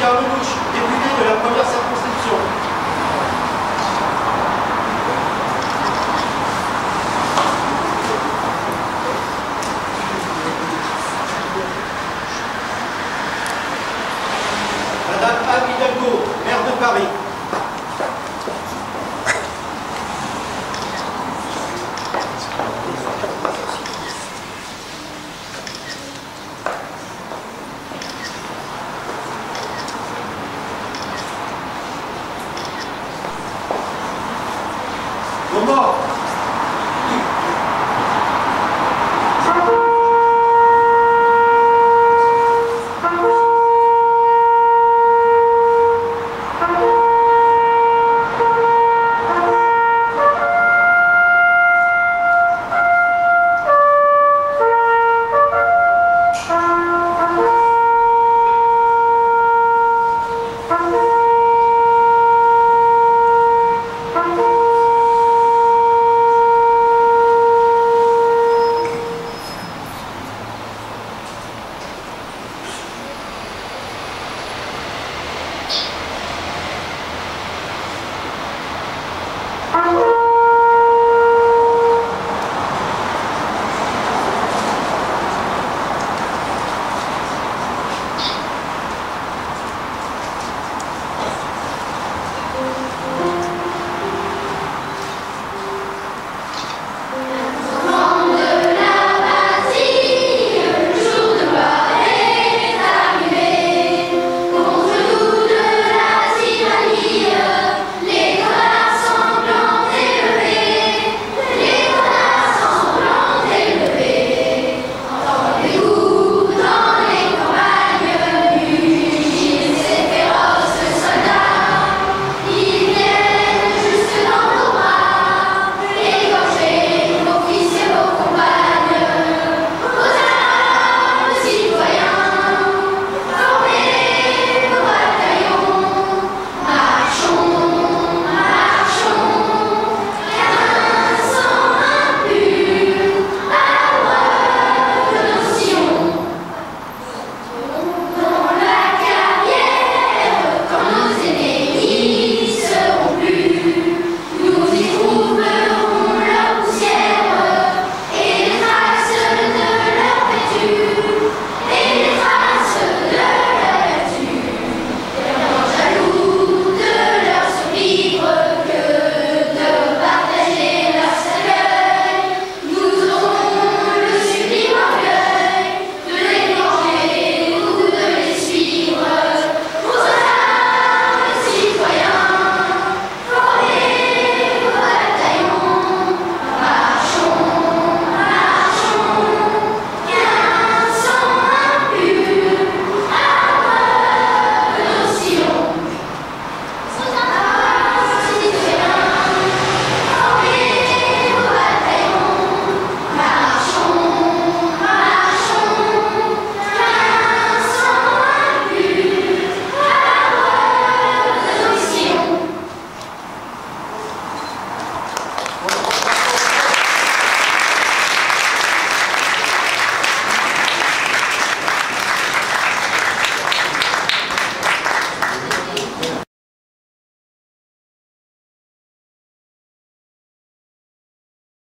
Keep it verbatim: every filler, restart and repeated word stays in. Pierre Lelouch, député de la première circonscription. Madame Anne Hidalgo, maire de Paris. Come on.